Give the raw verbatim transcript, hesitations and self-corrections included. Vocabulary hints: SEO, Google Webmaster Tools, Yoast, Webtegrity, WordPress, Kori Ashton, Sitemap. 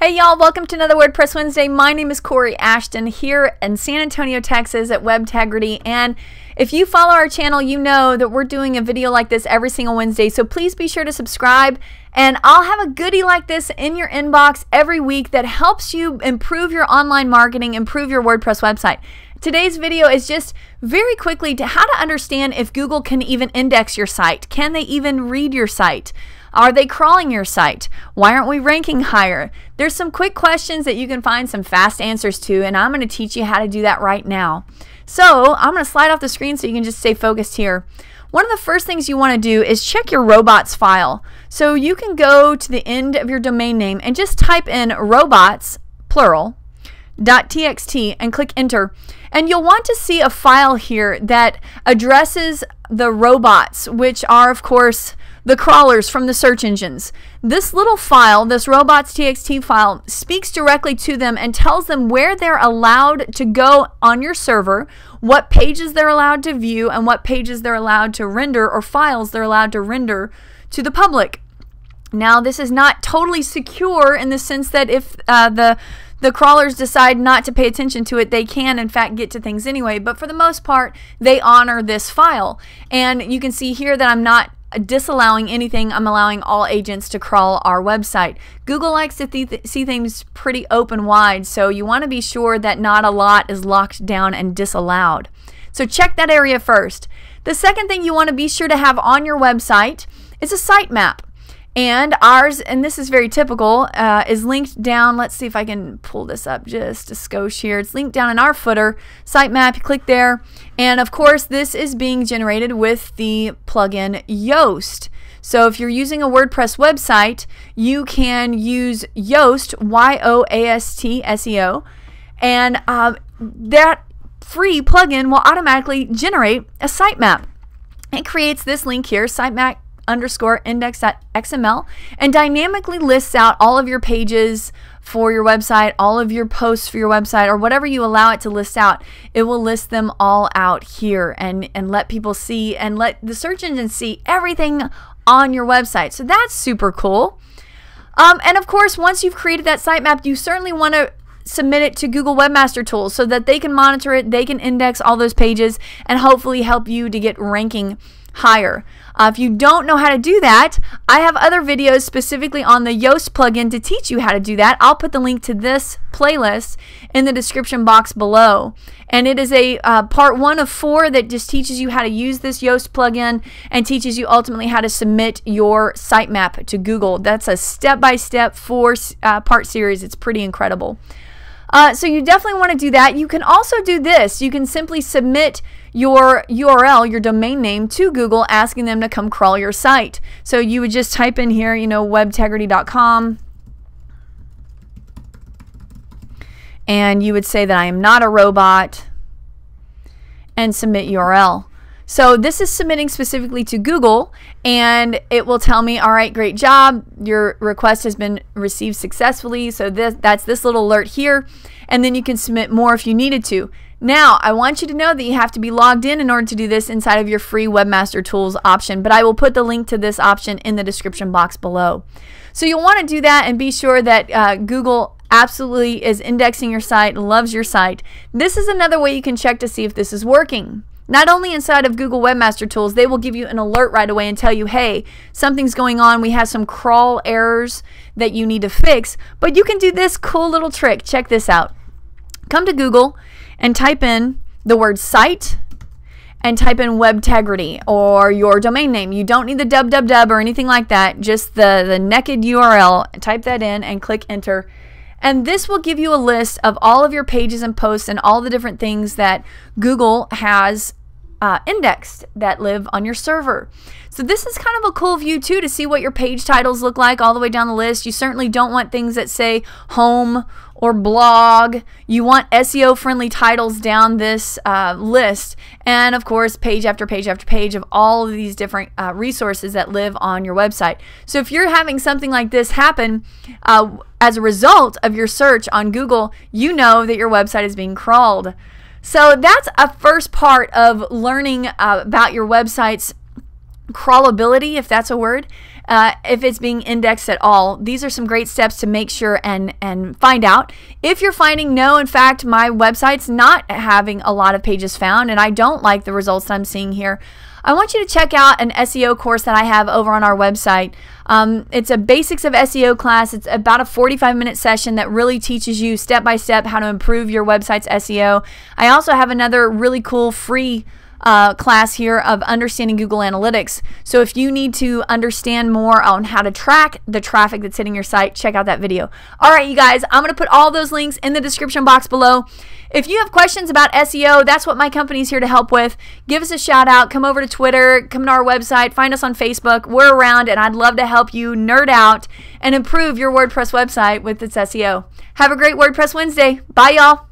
Hey y'all, welcome to another WordPress Wednesday. My name is Kori Ashton here in San Antonio, Texas at Webtegrity, and if you follow our channel, you know that we're doing a video like this every single Wednesday, so please be sure to subscribe, and I'll have a goodie like this in your inbox every week that helps you improve your online marketing, improve your WordPress website. Today's video is just very quickly to how to understand if Google can even index your site. Can they even read your site? Are they crawling your site? Why aren't we ranking higher? There's some quick questions that you can find some fast answers to, and I'm going to teach you how to do that right now. So I'm going to slide off the screen so you can just stay focused here. One of the first things you want to do is check your robots file. So you can go to the end of your domain name and just type in robots, plural, .txt and click enter, and you'll want to see a file here that addresses the robots, which are of course the crawlers from the search engines. This little file, this robots.txt file, speaks directly to them and tells them where they're allowed to go on your server, what pages they're allowed to view, and what pages they're allowed to render, or files they're allowed to render to the public. Now, this is not totally secure in the sense that if uh, the The crawlers decide not to pay attention to it, they can in fact get to things anyway, but for the most part they honor this file. And you can see here that I'm not disallowing anything. I'm allowing all agents to crawl our website. Google likes to th see things pretty open wide, so you want to be sure that not a lot is locked down and disallowed. So check that area first. The second thing you want to be sure to have on your website is a sitemap. And ours, and this is very typical, uh, is linked down. Let's see if I can pull this up just a skosh here. It's linked down in our footer. Sitemap, you click there. And of course, this is being generated with the plugin Yoast. So if you're using a WordPress website, you can use Yoast, Y O A S T, S E O. And uh, that free plugin will automatically generate a sitemap. It creates this link here, sitemap underscore index.xml, and dynamically lists out all of your pages for your website, all of your posts for your website, or whatever you allow it to list out. It will list them all out here and, and let people see and let the search engine see everything on your website. So that's super cool. Um, and of course, once you've created that sitemap, you certainly want to submit it to Google Webmaster Tools so that they can monitor it, they can index all those pages, and hopefully help you to get ranking higher. Uh, if you don't know how to do that, I have other videos specifically on the Yoast plugin to teach you how to do that. I'll put the link to this playlist in the description box below. And it is a uh, part one of four that just teaches you how to use this Yoast plugin and teaches you ultimately how to submit your sitemap to Google. That's a step-by-step four uh, part series. It's pretty incredible. Uh, so you definitely want to do that. You can also do this. You can simply submit your U R L, your domain name, to Google, asking them to come crawl your site. So you would just type in here, you know, webtegrity dot com, and you would say that I am not a robot, and submit U R L. So this is submitting specifically to Google, and it will tell me, all right, great job. Your request has been received successfully. So this, that's this little alert here. And then you can submit more if you needed to. Now, I want you to know that you have to be logged in in order to do this inside of your free Webmaster Tools option, but I will put the link to this option in the description box below. So you'll want to do that and be sure that uh, Google absolutely is indexing your site, loves your site. This is another way you can check to see if this is working. Not only inside of Google Webmaster Tools, they will give you an alert right away and tell you, hey, something's going on. We have some crawl errors that you need to fix. But you can do this cool little trick. Check this out. Come to Google and type in the word site and type in Webtegrity or your domain name. You don't need the www or anything like that, just the, the naked U R L. Type that in and click enter. And this will give you a list of all of your pages and posts and all the different things that Google has Uh, indexed that live on your server. So this is kind of a cool view too, to see what your page titles look like all the way down the list. You certainly don't want things that say home or blog. You want S E O friendly titles down this uh, list, and of course page after page after page of all of these different uh, resources that live on your website. So if you're having something like this happen uh, as a result of your search on Google, you know that your website is being crawled. So that's a first part of learning uh, about your website's crawlability, if that's a word. uh, if it's being indexed at all. These are some great steps to make sure and, and find out. If you're finding, no, in fact, my website's not having a lot of pages found and I don't like the results that I'm seeing here, I want you to check out an S E O course that I have over on our website. Um, it's a basics of S E O class. It's about a forty-five minute session that really teaches you step by step how to improve your website's S E O. I also have another really cool free Uh, class here of understanding Google Analytics. So if you need to understand more on how to track the traffic that's hitting your site, check out that video. All right, you guys, I'm going to put all those links in the description box below. If you have questions about S E O, that's what my company's here to help with. Give us a shout out. Come over to Twitter. Come to our website. Find us on Facebook. We're around, and I'd love to help you nerd out and improve your WordPress website with its S E O. Have a great WordPress Wednesday. Bye, y'all.